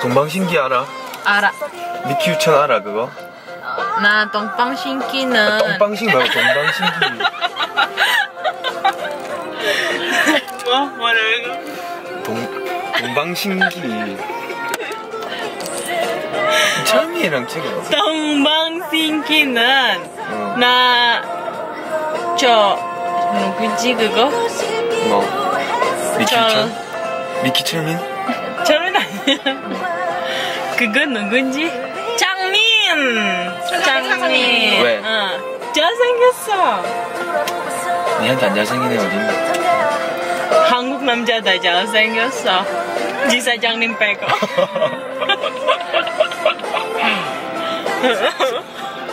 동방신기 알아? 알아. 미키유천 알아 그거? 나 동방신기는 동방신기 말고 동방신기 뭐라고? 동방신기 철민이랑 찍어. 동방신기는 나 저 누구지 그거? 뭐? 미키철민? 미키철민? 철민 아니야. 그거 누군지? 장민. 왜? 잘생겼어. 니한테 안 잘생긴 애 어딨니? 한국 남자다 잘생겼어. 지사장님 빼고.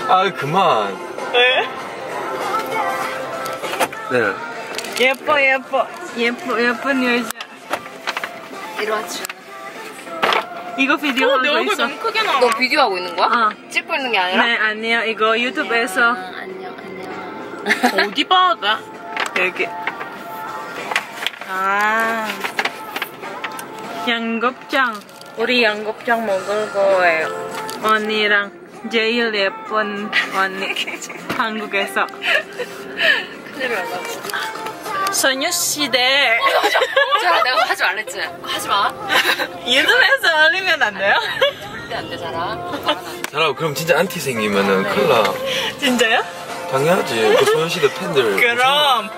아 그만. 왜? 네. 예쁜 여자. 이리 와줘. 이거 비디오 하고 있어. 얼굴 너무 크게 나와. 너 비디오 하고 있는 거야? 어. 찍고 있는 게 아니라? 네, 아니요. 이거 유튜브에서. 안녕. 어디 봐, 나? 여기. 아. 양곱장. 우리 양곱장 먹을 거예요. 언니랑 제일 예쁜 언니. 한국에서. 소녀시대. 자라 내가 하지 말랬지. 하지 마. 예전에서 알리면 안 돼요? 절대 안 돼 자라. 자라 그럼 진짜 안티 생기면은 큰일 나. 진짜요? 당연하지. 그 소녀시대 팬들. 그럼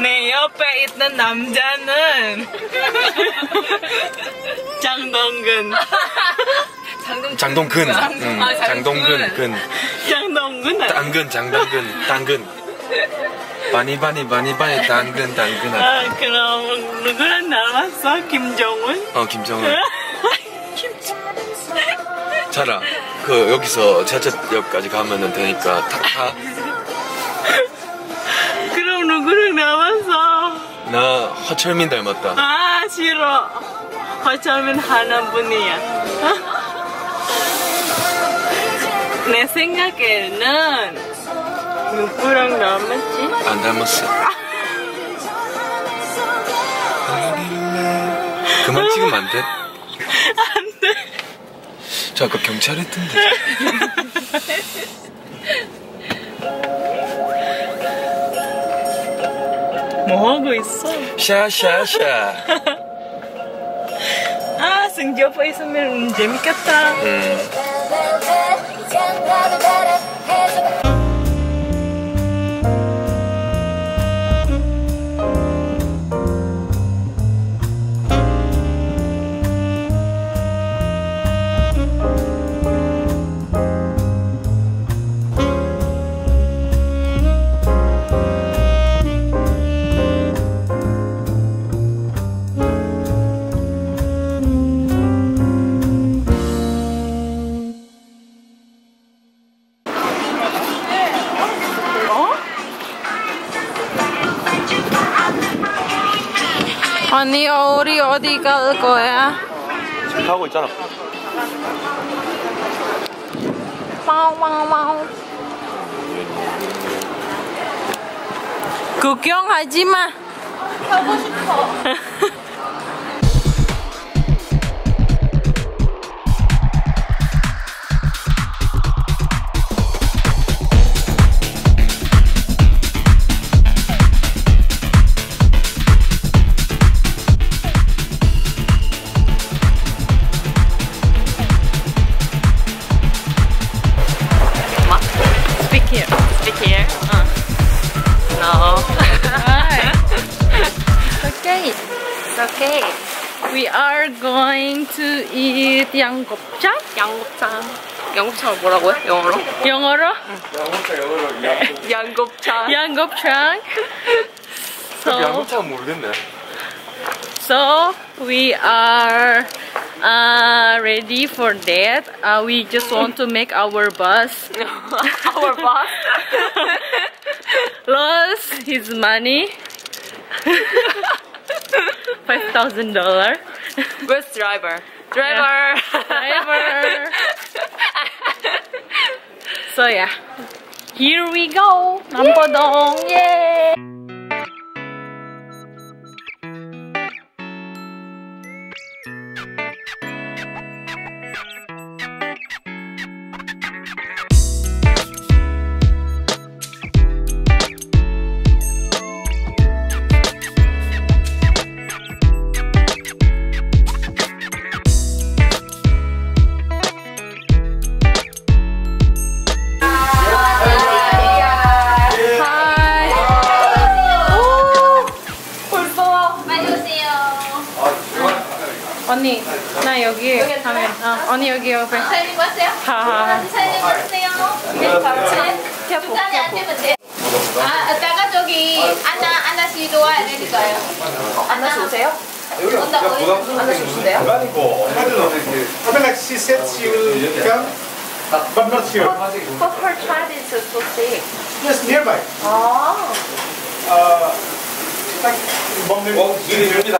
내 옆에 있는 남자는 장동근. 장동근. 장동근. 바니 당근아. 아, 그럼 누구랑 나왔어? 김정은? 김정은. 자라, 그 여기서 지하철역까지 가면은 되니까 타. 그럼 누구랑 나왔어? 나 허철민 닮았다. 아 싫어. 허철민 하나뿐이야. 내 생각에는. 누구랑 닮았지? 안 닮았어. 그만 찍으면 안 돼? 안 돼. 저 아까 경찰 했던데. 뭐하고 있어? 샤샤샤. 아, 승지 오빠 있으면 재밌겠다. 아니 우리 어디 갈 거야? 지금 가고 있잖아. 와우. 구경하지 마. 가고 싶어. Okay, we are going to eat yanggopchang. yanggopchang 뭐라고요? 영어로? yanggopchang. 양곱창 모르겠네. So we are ready for that. We just want to make our boss. Our boss lost his money. $5,000. Where's driver? Driver! Yeah. Driver! So yeah, here we go! Nampadong! Yay! 누나 여기 가면 언니 여기 옆에 사장님 왔어요? 사장님 왔어요? 네. 아따가 저기 안나 씨도 와야 되니까요. 안나 씨 오세요? 안나 씨 오신대요? 아니고 화장실 시세치니까 but not here. But her child is so sick. Yes, nearby. 아. like 먹는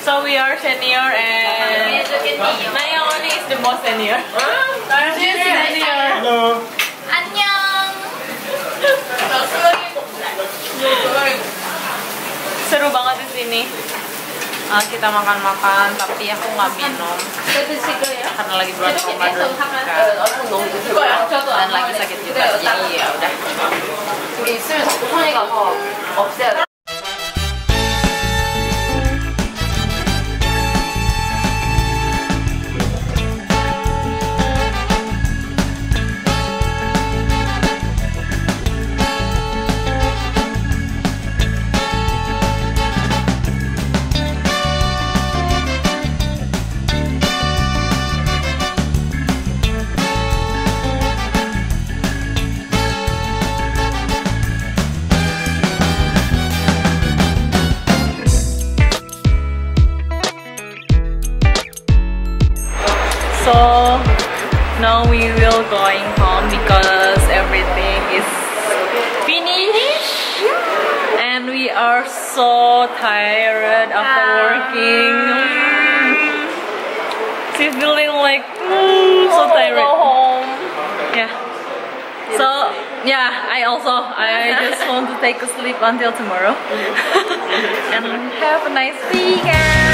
So we are senior and my only is the most senior. She's senior. Hello. 안녕. Seru banget di sini. Kita makan-makan tapi aku nggak minum karena lagi bulan Ramadan dan lagi sakit juga jadi ya udah. 우리 있으면 소통이가 더 없어요. so tired after working. She's feeling like so tired. Go home. Yeah. So yeah, I just want to take a sleep until tomorrow and have a nice weekend.